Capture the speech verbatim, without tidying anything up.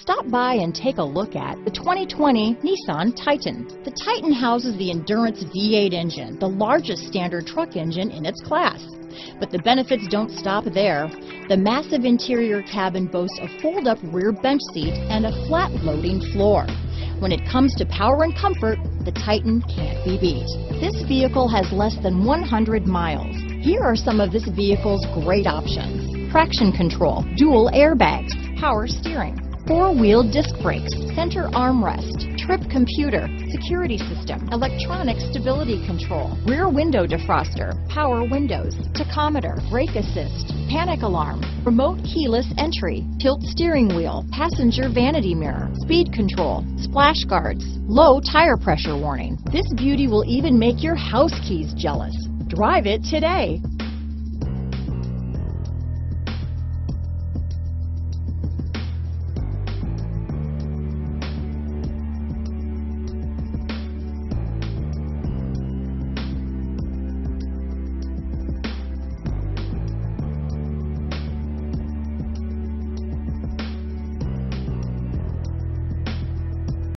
Stop by and take a look at the twenty twenty Nissan Titan. The Titan houses the Endurance V eight engine, the largest standard truck engine in its class. But the benefits don't stop there. The massive interior cabin boasts a fold-up rear bench seat and a flat loading floor. When it comes to power and comfort, the Titan can't be beat. This vehicle has less than one hundred miles. Here are some of this vehicle's great options: traction control, dual airbags, power steering, four-wheel disc brakes, center armrest, trip computer, security system, electronic stability control, rear window defroster, power windows, tachometer, brake assist, panic alarm, remote keyless entry, tilt steering wheel, passenger vanity mirror, speed control, splash guards, low tire pressure warning. This beauty will even make your house keys jealous. Drive it today.